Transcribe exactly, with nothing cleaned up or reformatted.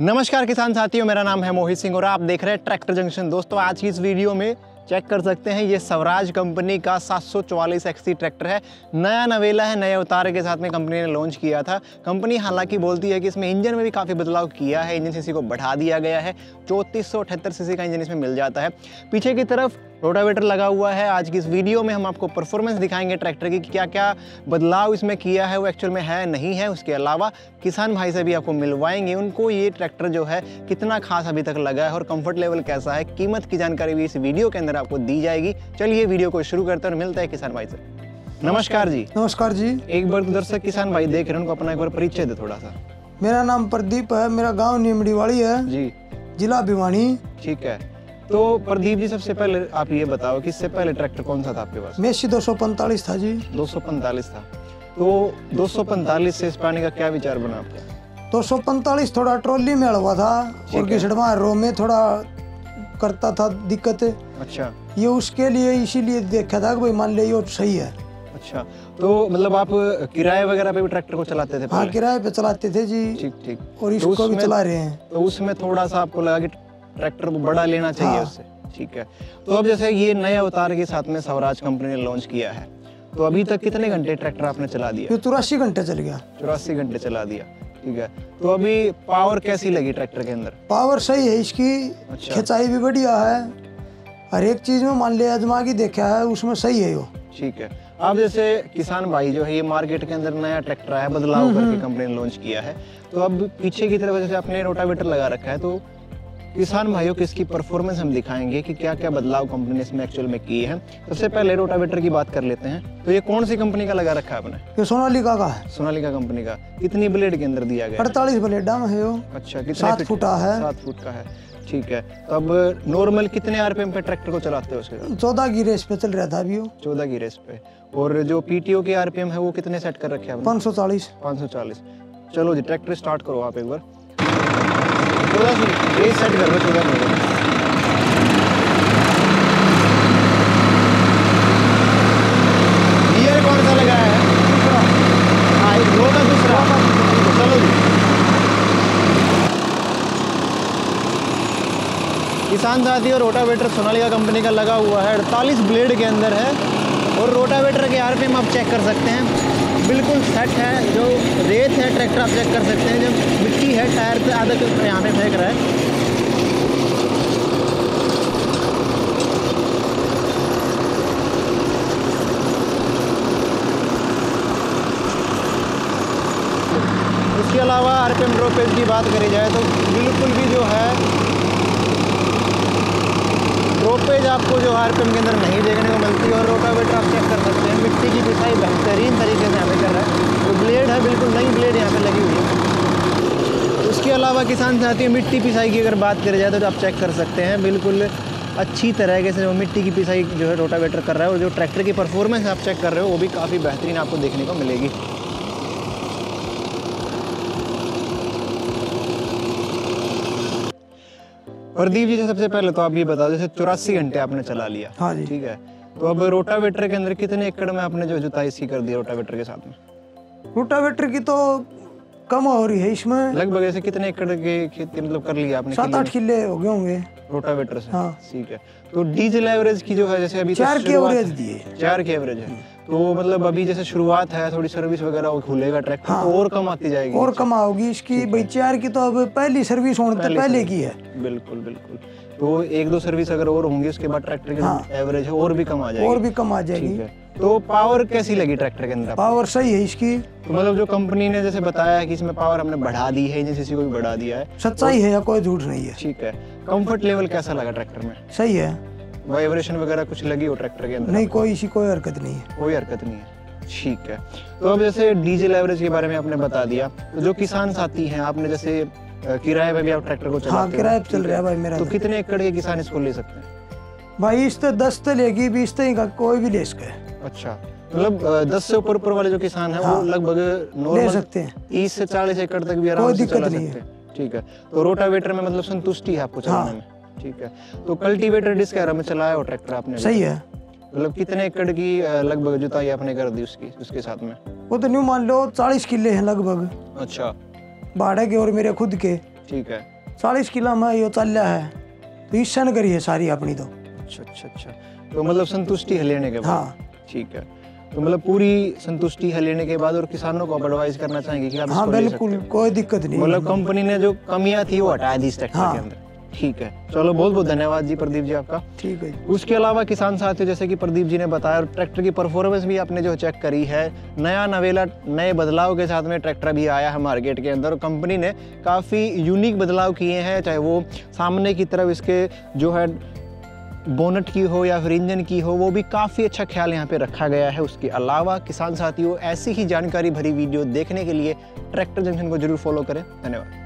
नमस्कार किसान साथियों, मेरा नाम है मोहित सिंह और आप देख रहे हैं ट्रैक्टर जंक्शन। दोस्तों, आज की इस वीडियो में चेक कर सकते हैं ये स्वराज कंपनी का सात सौ चौवालीस एक्सटी ट्रैक्टर है। नया नवेला है, नए उतारे के साथ में कंपनी ने लॉन्च किया था। कंपनी हालांकि बोलती है कि इसमें इंजन में भी काफ़ी बदलाव किया है, इंजन सीसी को बढ़ा दिया गया है। चौंतीस सौ अठहत्तर सीसी का इंजन इसमें मिल जाता है। पीछे की तरफ रोटावेटर लगा हुआ है। आज की इस वीडियो में हम आपको परफॉर्मेंस दिखाएंगे ट्रैक्टर की, क्या क्या बदलाव इसमें किया है, वो एक्चुअल में है नहीं है। उसके अलावा किसान भाई से भी आपको मिलवाएंगे, उनको ये ट्रैक्टर जो है कितना खास अभी तक लगा है और कंफर्ट लेवल कैसा है, कीमत की जानकारी भी इस वीडियो के अंदर आपको दी जाएगी। चलिए वीडियो को शुरू करते हैं और मिलता है किसान भाई से। नमस्कार जी। नमस्कार जी। एक बार दर्शक किसान भाई देख रहे हैं, उनको अपना एक बार परिचय दे थोड़ा सा। मेरा नाम प्रदीप है, मेरा गाँव नीमडीवाड़ी है जी, जिला भिवानी। ठीक है, तो प्रदीप जी सबसे पहले आप ये बताओ कि इससे पहले ट्रैक्टर कौन सा था आपके पास? मेसी दो सौ पैंतालीस था जी। दो सौ पैंतालीस था। तो दो सौ पैंतालीस से इस पाने का क्या विचार बना आपका? दो सौ पैंतालीस थोड़ा ट्रॉली में अड़वा था और घिसड़वा रो में थोड़ा करता था दिक्कत। अच्छा, ये उसके लिए इसीलिए देखा था कि भाई मान लिया ये सही है। अच्छा, तो मतलब आप किराए वगैरह पे भी ट्रैक्टर को चलाते थे? हाँ, किराए पे चलाते थे जी। ठीक ठीक। और इसको भी चला रहे हैं, तो उसमें थोड़ा सा आपको लगा कि ट्रैक्टर को बड़ा लेना चाहिए उससे। ठीक है, तो अब जैसे ये नया अवतार के साथ में स्वराज कंपनी ने लॉन्च किया है, तो अभी तक कितने घंटे ट्रैक्टर आपने चला दिया? चौरासी घंटे चल गया। चौरासी घंटे चला दिया। ठीक है, तो अभी पावर कैसी लगी ट्रैक्टर के अंदर? पावर सही है इसकी। अच्छा। खिंचाई भी बढ़िया है, हर एक चीज में मान लिया आजमा के देखा है उसमें सही है वो। ठीक है, अब जैसे किसान भाई जो है ये मार्केट के अंदर नया ट्रैक्टर आया, बदलाव करके कंपनी ने लॉन्च किया है, तो अब पीछे की तरफ जैसे आपने रोटावेटर लगा रखा है, तो किसान भाइयों की इसकी परफॉर्मेंस हम दिखाएंगे कि क्या क्या बदलाव कंपनी ने इसमें एक्चुअल में किए हैं। सबसे पहले रोटावेटर की बात कर लेते हैं, तो ये कौन सी कंपनी का लगा रखा है आपने? ये सोनाली का का है। सोनाली का कंपनी का। कितनी ब्लेड के अंदर दिया गया? अड़तालीस ब्लेड है वो। अच्छा, कितने? सात फुट है। सात फुट का है। ठीक है, तो अब नॉर्मल कितने आरपीएम पे ट्रैक्टर को चलाते हो उसके साथ? चौदह की रेस पे चल रहा था अभी वो। चौदह की रेस पे। और जो पीटीओ के आरपीएम है वो कितने सेट कर रखे हैं? पाँच सौ चालीस। पाँच सौ चालीस। चलो जी, ट्रैक्टर स्टार्ट करो आप एक बार। चौदह ये सेट कर रहे चौदह मिनट। गियर कौन सा लगाया है? दूसरा। हाँ, एक दो का दूसरा। चलो जी। किसान साथियों, रोटावेटर सोनाली का कंपनी का लगा हुआ है, अड़तालीस ब्लेड के अंदर है और रोटावेटर के आरपीएम आप चेक कर सकते हैं, बिल्कुल सेट है। जो रेत है ट्रैक्टर आप चेक कर सकते हैं, जब मिट्टी है टायर पे आधा किलोमीटर यहाँ पे फेंक रहा है। इसके अलावा आरपीएम ड्रॉपेज की बात करी जाए तो बिल्कुल भी जो है ड्रॉपेज आपको जो आरपीएम के अंदर नहीं देखने को मिलती है। और रोटावेटर आप चेक कर सकते हैं, मिट्टी की पिसाई बेहतरीन तरीके से यहाँ पे कर रहा है। जो तो ब्लेड है बिल्कुल नई ब्लेड यहाँ पे लगी हुई है। उसके अलावा किसान साथियों, मिट्टी पिसाई की अगर बात करी जाए तो, तो आप चेक कर सकते हैं बिल्कुल अच्छी तरह से जो मिट्टी की पिसाई जो है रोटावेटर कर रहा है। और जो ट्रैक्टर की परफॉर्मेंस आप चेक कर रहे हो वो भी काफ़ी बेहतरीन आपको देखने को मिलेगी। प्रदीप जी, सबसे पहले तो आप ये बता दो, जैसे चौरासी घंटे आपने चला लिया। हाँ जी। ठीक है, तो अब रोटावेटर के अंदर कितने एकड़ में आपने जो जुताई इसकी कर दी रोटावेटर के साथ में? रोटावेटर की तो कम हो रही है इसमें, लगभग ऐसे कितने एकड़ के खेती मतलब कर लिया आपने? सात आठ किले हो गए होंगे रोटावेटर से। हाँ। ठीक है, तो डीजल एवरेज की जो है जैसे अभी चार की एवरेज दिए। चार की एवरेज है, तो मतलब अभी जैसे शुरुआत है, थोड़ी सर्विस वगैरह खुलेगा ट्रैक्टर। हाँ। तो और कम आती जाएगी और कम आओगी इसकी भाई। चार की तो अब पहली सर्विस होने तक पहले की है। बिल्कुल बिल्कुल, तो एक दो सर्विस अगर और होंगी उसके बाद ट्रैक्टर की हाँ। एवरेज है और भी कम आ जाएगी। और भी कम आ जाएगी। ठीक है, तो पावर कैसी लगी ट्रैक्टर के अंदर? पावर सही है इसकी। तो मतलब जो कंपनी ने जैसे बताया है कि इसमें पावर हमने बढ़ा दी है, इंजन सीसी को भी बढ़ा दिया है, सच्चाई है, कोई झूठ नहीं है। ठीक है, कंफर्ट लेवल कैसा लगा ट्रैक्टर में? सही है। वाइब्रेशन वगैरह कुछ लगी हो ट्रैक्टर के अंदर? नहीं, कोई इसी कोई हरकत नहीं है। कोई हरकत नहीं है। ठीक है, तो अब जैसे डीजल एवरेज के बारे में आपने बता दिया, तो जो किसान साथी हैं आपने जैसे किराए पे भी आप ट्रैक्टर को चलाते? हाँ, किराए पे चल रहा है भाई मेरा। तो कितने एकड़ के किसान इसको ले सकते हैं भाई? इस तो दस तो लेगी, बीस तो का कोई भी ले सके। अच्छा, मतलब दस से ऊपर ऊपर वाले जो किसान है हाँ, वो लगभग ले सकते हैं। तीस से चालीस एकड़ तक भी आराम से चला सकते हैं। ठीक है, तो रोटावेटर में मतलब संतुष्टि है आपको चलाने में? ठीक है, तो कल्टीवेटर डिस्क में चलाया हो ट्रैक्टर आपने? सही है। मतलब कितने एकड़ की लगभग जुताई आपने कर दी उसकी उसके साथ में? वो तो न्यू मान लो चालीस किले हैं लगभग। अच्छा, भाड़े के और मेरे खुद के। ठीक है। चालीस किला में यो चल रहा है तो ईर्षण करिए सारी अपनी तो। अच्छा अच्छा अच्छा, तो मतलब संतुष्टि है लेने के बाद। हाँ ठीक है, तो मतलब पूरी संतुष्टि है लेने के बाद। और किसानों को एडवाइस करना चाहेंगे कि आप हाँ बिल्कुल कोई दिक्कत नहीं, मतलब कंपनी ने जो कमियां थी वो हटा दी इस ट्रैक्टर के अंदर। ठीक है, चलो बहुत बहुत धन्यवाद जी प्रदीप जी आपका। ठीक है, उसके अलावा किसान साथियों जैसे कि प्रदीप जी ने बताया और ट्रैक्टर की परफॉर्मेंस भी आपने जो चेक करी है, नया नवेला नए बदलाव के साथ में ट्रैक्टर भी आया है मार्केट के अंदर और कंपनी ने काफ़ी यूनिक बदलाव किए हैं, चाहे वो सामने की तरफ इसके जो है बोनट की हो या फिर इंजन की हो, वो भी काफ़ी अच्छा ख्याल यहाँ पे रखा गया है। उसके अलावा किसान साथियों ऐसी ही जानकारी भरी वीडियो देखने के लिए ट्रैक्टर जंक्शन को जरूर फॉलो करें। धन्यवाद।